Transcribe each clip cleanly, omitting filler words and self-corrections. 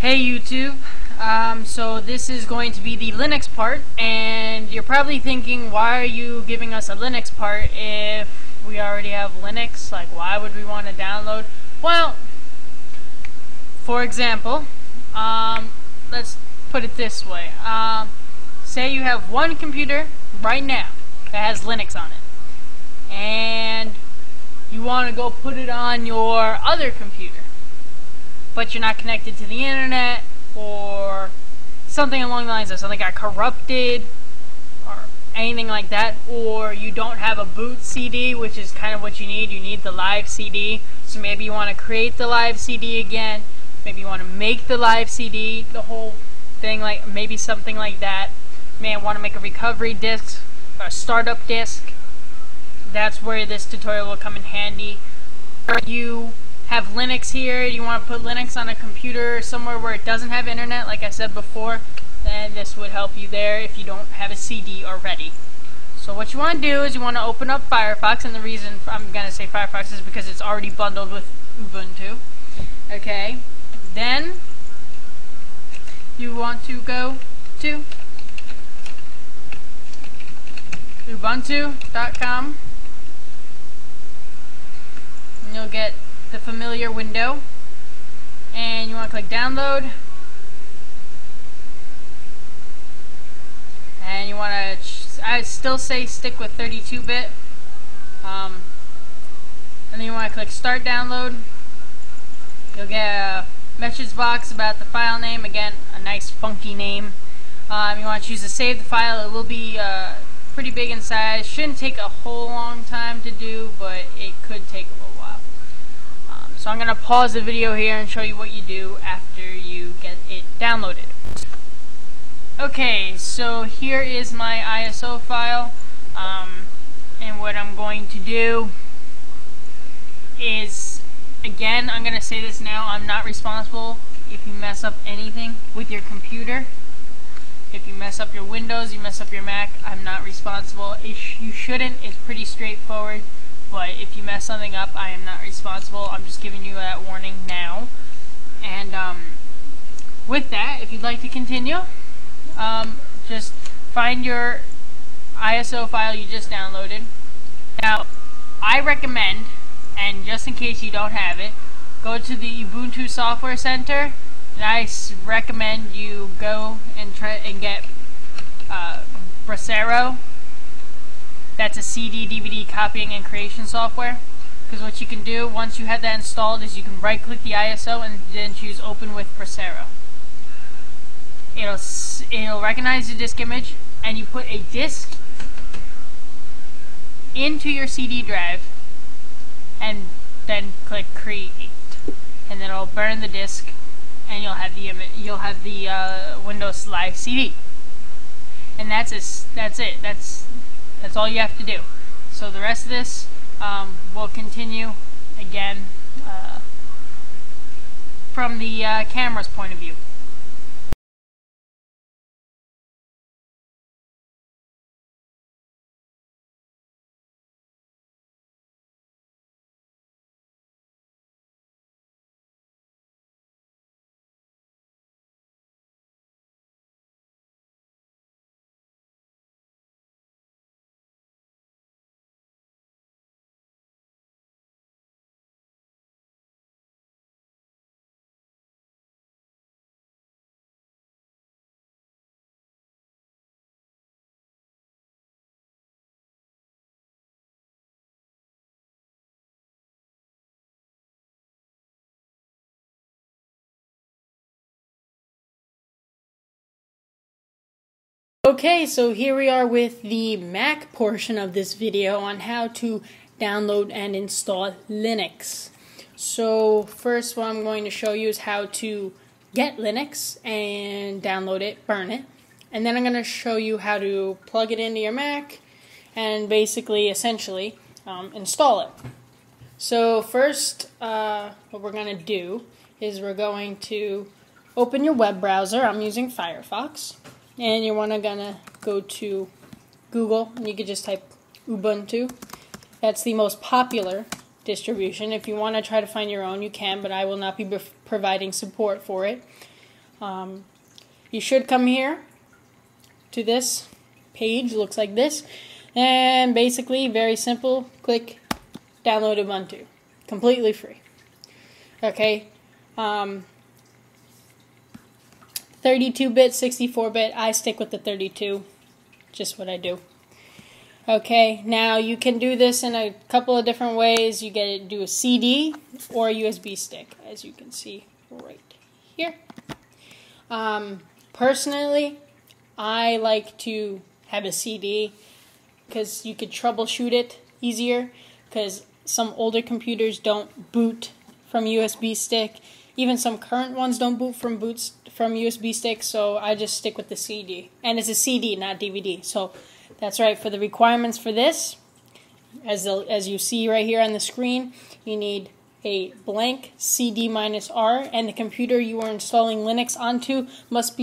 Hey YouTube, so this is going to be the Linux part, and you're probably thinking, why are you giving us a Linux part if we already have Linux? Like, why would we want to download? Well, for example, let's put it this way. Say you have one computer right now that has Linux on it, and you want to go put it on your other computer, but you're not connected to the internet, or something along the lines of something got corrupted, or anything like that, or you don't have a boot CD, which is kind of what you need. You need the live CD, so maybe you want to create the live CD again, maybe you want to make the live CD, the whole thing, like maybe something like that. May I want to make a recovery disk, or a startup disk. That's where this tutorial will come in handy. You have Linux here, you want to put Linux on a computer somewhere where it doesn't have internet, like I said before, then this would help you there if you don't have a CD already. So what you want to do is you want to open up Firefox, and the reason I'm going to say Firefox is because it's already bundled with Ubuntu. Okay, then you want to go to ubuntu.com, and you'll get the familiar window, and you want to click download, and you want to, I'd still say stick with 32-bit, and then you want to click start download. You'll get a message box about the file name, again a nice funky name. You want to choose to save the file. It will be pretty big in size, shouldn't take a whole long time to do, but it could take a little while. So I'm going to pause the video here and show you what you do after you get it downloaded. Okay, so here is my ISO file, and what I'm going to do is, again, I'm going to say this now, I'm not responsible if you mess up anything with your computer. If you mess up your Windows, you mess up your Mac, I'm not responsible. If you shouldn't, it's pretty straightforward. But if you mess something up, I am not responsible. I'm just giving you that warning now. And with that, if you'd like to continue, just find your ISO file you just downloaded. Now, I recommend, and just in case you don't have it, go to the Ubuntu Software Center. And I recommend you go and try and get Brasero. That's a CD, DVD copying and creation software, because what you can do once you have that installed is you can right click the ISO and then choose open with Brasero. It'll recognize the disk image, and you put a disk into your CD drive and then click create, and then it'll burn the disk and you'll have the image, you'll have the Windows Live CD, and that's all you have to do. So the rest of this will continue again from the camera's point of view. Okay, so here we are with the Mac portion of this video on how to download and install Linux. So first what I'm going to show you is how to get Linux and download it, burn it, and then I'm going to show you how to plug it into your Mac and basically, essentially, install it. So first, what we're going to do is we're going to open your web browser. I'm using Firefox. And you're gonna go to Google, and you can just type Ubuntu. That's the most popular distribution. If you want to try to find your own, you can, but I will not be providing support for it. You should come here to this page, looks like this, and basically very simple, click download Ubuntu, completely free. Okay, 32-bit, 64-bit, I stick with the 32, just what I do. Okay, now you can do this in a couple of different ways. You get to do a CD or a USB stick, as you can see right here. Personally, I like to have a CD because you could troubleshoot it easier, because some older computers don't boot from USB stick. Even some current ones don't boot from USB stick, so I just stick with the CD. And it's a CD, not DVD. So that's right. For the requirements for this, as you see right here on the screen, you need a blank CD-R, and the computer you are installing Linux onto must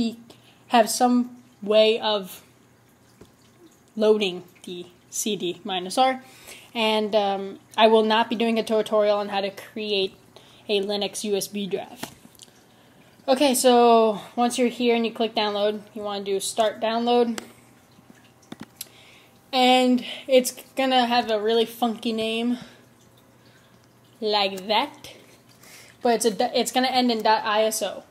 have some way of loading the CD-R. And I will not be doing a tutorial on how to create a Linux USB drive. Okay, so once you're here and you click download, you want to do start download. And it's gonna have a really funky name like that, but it's gonna end in .iso.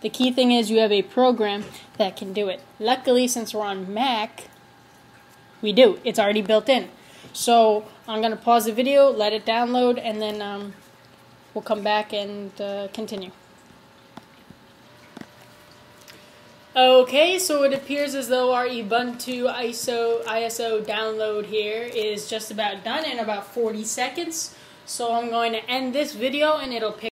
The key thing is you have a program that can do it. Luckily, since we're on Mac, we do. It's already built in. So I'm gonna pause the video, let it download, and then we'll come back and continue. Okay, so it appears as though our Ubuntu ISO download here is just about done in about 40 seconds. So I'm going to end this video and it'll pick.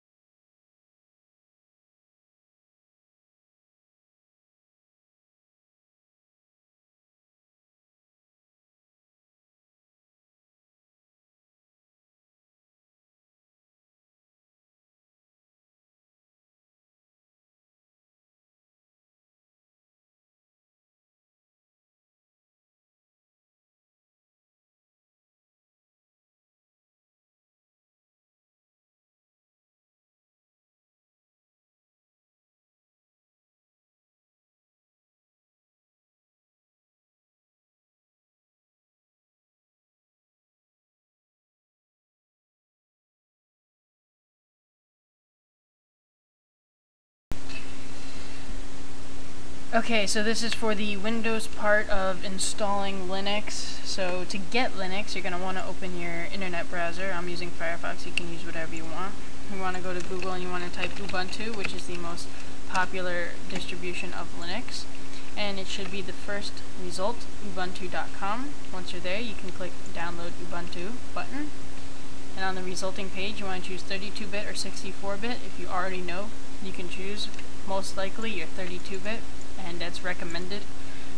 Okay, so this is for the Windows part of installing Linux. So to get Linux, you're going to want to open your internet browser. I'm using Firefox, you can use whatever you want. You want to go to Google and you want to type Ubuntu, which is the most popular distribution of Linux. And it should be the first result, ubuntu.com. Once you're there, you can click download Ubuntu button. And on the resulting page, you want to choose 32-bit or 64-bit. If you already know, you can choose most likely your 32-bit. And that's recommended.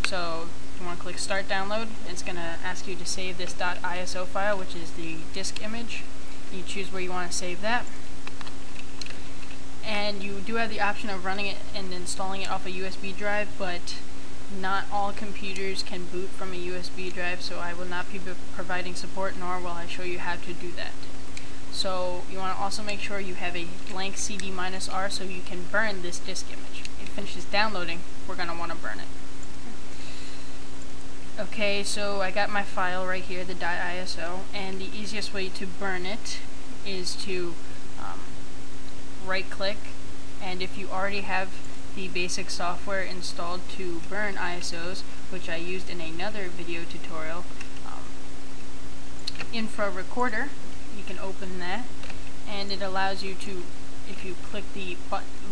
So you want to click start download. It's going to ask you to save this .iso file, which is the disk image. You choose where you want to save that. And you do have the option of running it and installing it off a USB drive, but not all computers can boot from a USB drive, so I will not be providing support, nor will I show you how to do that. So you want to also make sure you have a blank CD-R so you can burn this disk image. If it finishes downloading, we're going to want to burn it. Okay, so I got my file right here, the .iso, and the easiest way to burn it is to right click, and if you already have the basic software installed to burn ISOs, which I used in another video tutorial, InfraRecorder, you can open that, and it allows you to, if you click the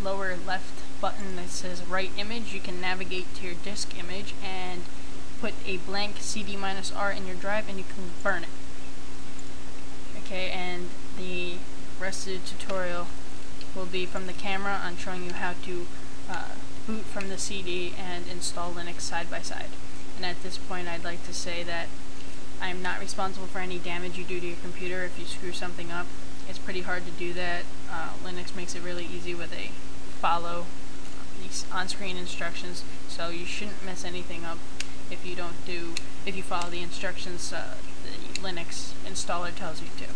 lower left button that says write image, you can navigate to your disk image and put a blank CD-R in your drive and you can burn it. Okay, and the rest of the tutorial will be from the camera on showing you how to boot from the CD and install Linux side by side. And at this point I'd like to say that I am not responsible for any damage you do to your computer if you screw something up. It's pretty hard to do that. Linux makes it really easy with a follow these on-screen instructions, so you shouldn't mess anything up if you follow the instructions the Linux installer tells you to.